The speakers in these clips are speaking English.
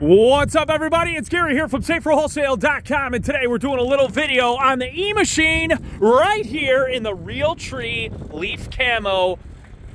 What's up, everybody? It's Gary here from SaferWholesale.com, and today we're doing a little video on the e-machine right here in the Realtree leaf camo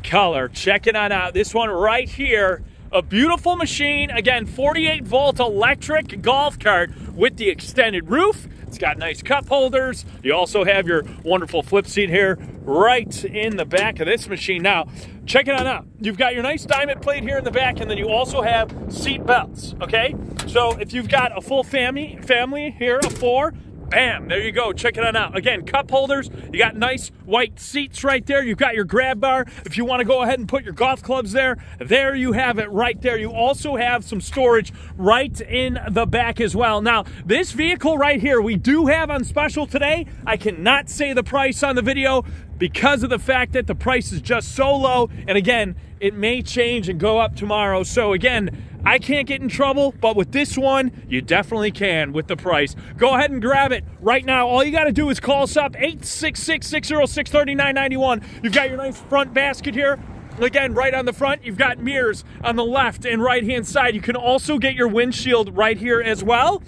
color. Check it on out. This one right here, a beautiful machine. Again, 48-volt electric golf cart with the extended roof. It's got nice cup holders. You also have your wonderful flip seat here right in the back of this machine. Now, check it on out. You've got your nice diamond plate here in the back, and then you also have seat belts, okay? So if you've got a full family here of four, bam, there you go. Check it on out. Again, cup holders. You got nice white seats right there. You've got your grab bar. If you want to go ahead and put your golf clubs there, there you have it right there. You also have some storage right in the back as well. Now, this vehicle right here, we do have on special today. I cannot say the price on the video because of the fact that the price is just so low. And again, it may change and go up tomorrow. So again, I can't get in trouble, but with this one, you definitely can with the price. Go ahead and grab it right now. All you got to do is call us up, 866-606-3991. You've got your nice front basket here. Again, right on the front, you've got mirrors on the left and right-hand side. You can also get your windshield right here as well.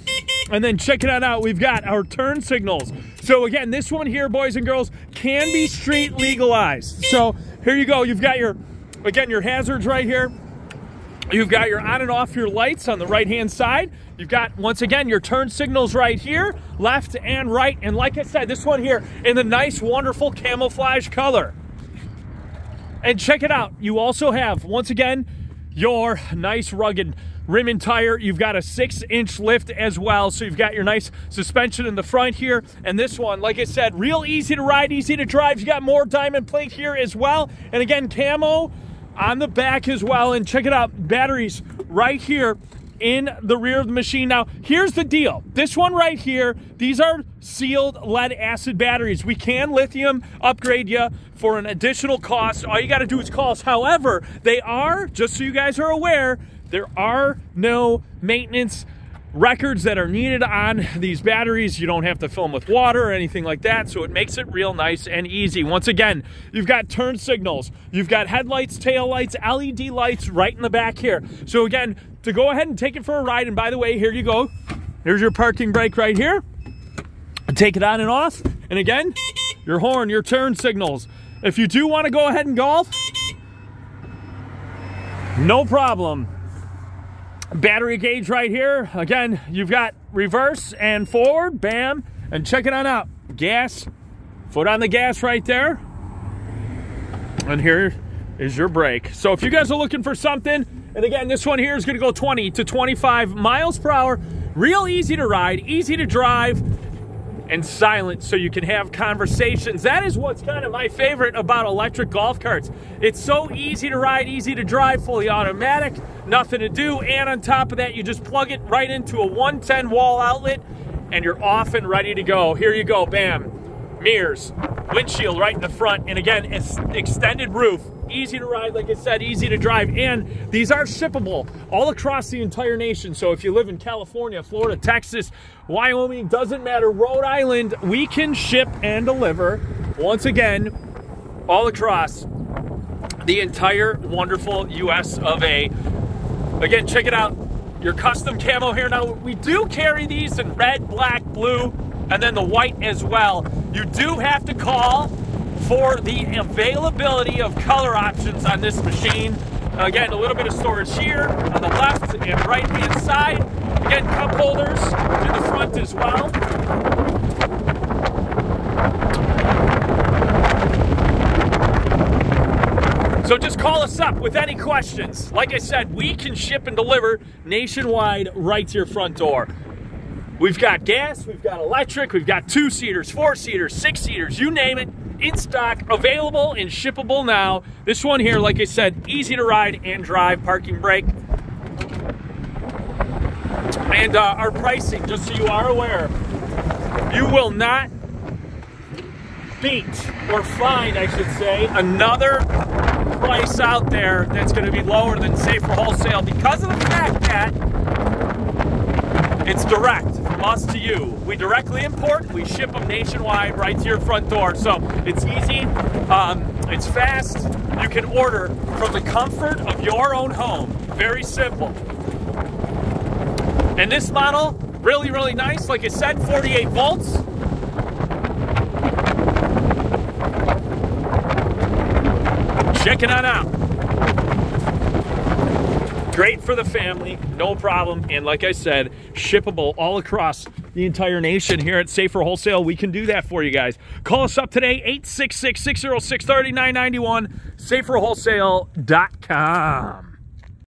And then check it out, we've got our turn signals. So again, this one here, boys and girls, can be street legalized. So here you go. You've got your, again, your hazards right here. You've got your on and off your lights on the right-hand side. You've got, once again, your turn signals right here, left and right. And like I said, this one here in the nice, wonderful camouflage color. And check it out. You also have, once again, your nice rugged rim and tire. You've got a 6-inch lift as well. So you've got your nice suspension in the front here. And this one, like I said, real easy to ride, easy to drive. You got more diamond plate here as well. And again, camo on the back as well. And check it out, batteries right here in the rear of the machine. Now, here's the deal. This one right here, these are sealed lead acid batteries. We can lithium upgrade you for an additional cost. All you got to do is call us. However, they are, just so you guys are aware, there are no maintenance records that are needed on these batteries. You don't have to fill them with water or anything like that, so it makes it real nice and easy. Once again, you've got turn signals, you've got headlights, tail lights, LED lights right in the back here. So again, to go ahead and take it for a ride, and by the way, here you go. Here's your parking brake right here. Take it on and off, and again, your horn, your turn signals. If you do want to go ahead and golf, no problem. Battery gauge right here. Again, you've got reverse and forward, bam, and check it on out. Gas, foot on the gas right there, and here is your brake. So if you guys are looking for something, and again, this one here is going to go 20 to 25 miles per hour, real easy to ride, easy to drive, and silent, so you can have conversations. That is what's kind of my favorite about electric golf carts. It's so easy to ride, easy to drive, fully automatic, nothing to do, and on top of that, you just plug it right into a 110 wall outlet and you're off and ready to go. Here you go, bam, mirrors, windshield right in the front, and again, it's extended roof. Easy to ride, like I said, easy to drive, and these are shippable all across the entire nation. So if you live in California, Florida, Texas, Wyoming, doesn't matter, Rhode Island, we can ship and deliver, once again, all across the entire wonderful US of A. Again, check it out, your custom camo here. Now, we do carry these in red, black, blue, and then the white as well. You do have to call for the availability of color options on this machine. Again, a little bit of storage here on the left and right hand side. Again, cup holders in the front as well. So just call us up with any questions. Like I said, we can ship and deliver nationwide right to your front door. We've got gas, we've got electric, we've got 2-seaters, 4-seaters, 6-seaters, you name it. In stock, available, and shippable now. This one here, like I said, easy to ride and drive, parking brake. And our pricing, just so you are aware, you will not beat, or find, I should say, another price out there that's going to be lower than Safer Wholesale because of the fact that it's direct. Us to you. We directly import, we ship them nationwide right to your front door. So it's easy, it's fast. You can order from the comfort of your own home. Very simple. And this model, really, really nice. Like I said, 48 volts. Checking on out. Great for the family, no problem. And like I said, shippable all across the entire nation here at Safer Wholesale. We can do that for you guys. Call us up today, 866-606-3991, SaferWholesale.com.